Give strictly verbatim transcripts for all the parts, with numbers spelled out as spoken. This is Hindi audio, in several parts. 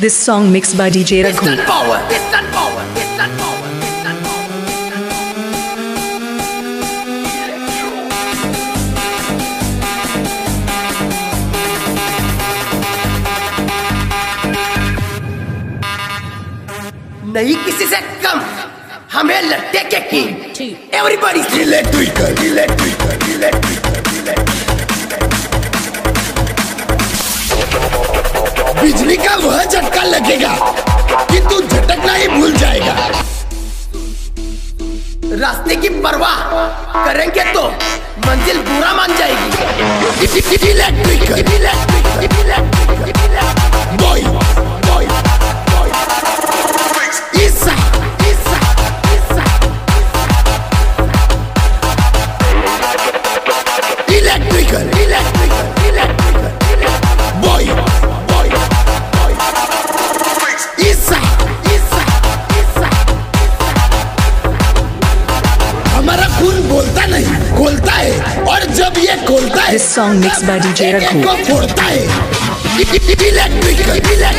This song mixed by D J Raghu. Distant power, distant power, distant power. नहीं किसी से कम हमें लट्टे के king everybody electrical electrical electrical बिजली का वह झटका लगेगा कि तू झटकना ही भूल जाएगा रास्ते की परवाह करेंगे तो मंजिल पूरा मान जाएगी electrical electrical electrical boy boy Isa, Isa, Isa, Electrical, electrical, electrical, electrical. Boy, boy, boy. Isa, Isa, Isa. हमारा खून बोलता नहीं, खोलता है. और जब ये खोलता है, This song mixed by D J Raghu. को फोड़ता है. Electrical, electrical, electrical.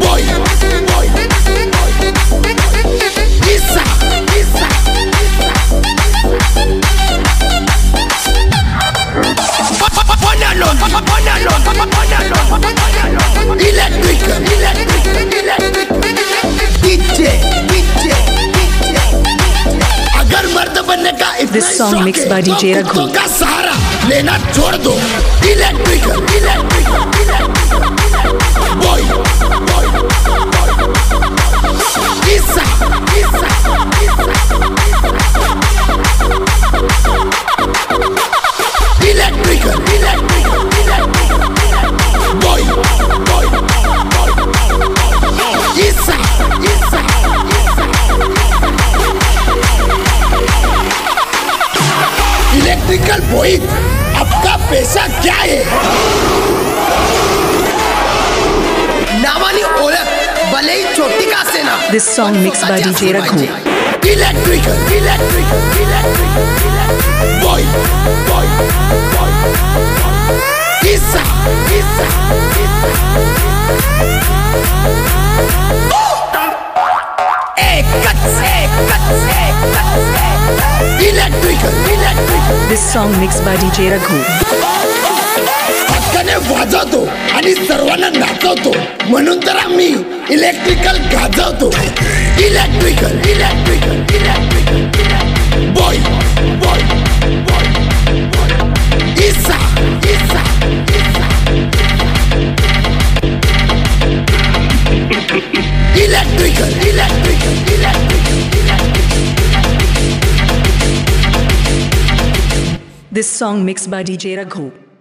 Boy. This song mixed by D J Raghu. कुत्तों का सहारा लेना छोड़ दो. Electrical, electrical, electrical. Boy, boy, boy. Isa, Isa, Isa. Electrical, electrical, electrical. Boy, boy, boy. Isa, Isa, Isa. Electrical boy आपका पैसा क्या है नावानी ओळख भले ही छोटी का सेना This song mixed by D J Raghu. Electrical, electrical, electrical, boy, boy, boy, Isa, Isa, Isa. This song mixed by D J Raghu. हक्काने वाजवतो आणि सर्वांना नाचवतो म्हणून तर आम्ही इलेक्ट्रिकल गाजवतो electrical electrical electrical boy boy boy इसा इसा इसा electrical electrical electrical This song mixed by D J Raghu.